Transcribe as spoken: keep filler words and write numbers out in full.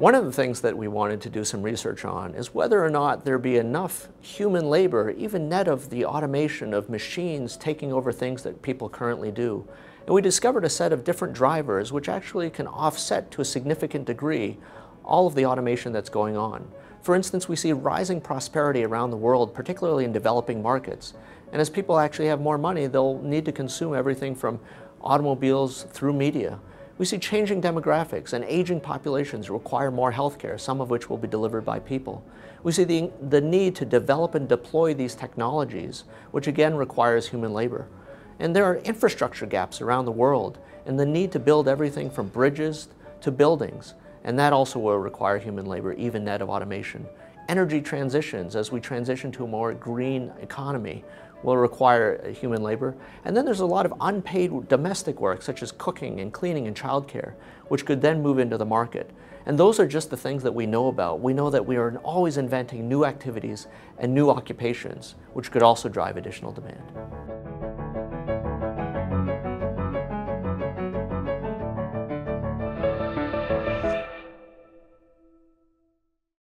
One of the things that we wanted to do some research on is whether or not there be enough human labor, even net of the automation of machines taking over things that people currently do. And we discovered a set of different drivers which actually can offset to a significant degree all of the automation that's going on. For instance, we see rising prosperity around the world, particularly in developing markets. And as people actually have more money, they'll need to consume everything from automobiles through media. We see changing demographics and aging populations require more healthcare, some of which will be delivered by people. We see the, the need to develop and deploy these technologies, which again requires human labor. And there are infrastructure gaps around the world and the need to build everything from bridges to buildings. And that also will require human labor, even net of automation. Energy transitions, as we transition to a more green economy, will require human labor. And then there's a lot of unpaid domestic work, such as cooking and cleaning and childcare, which could then move into the market. And those are just the things that we know about. We know that we are always inventing new activities and new occupations, which could also drive additional demand.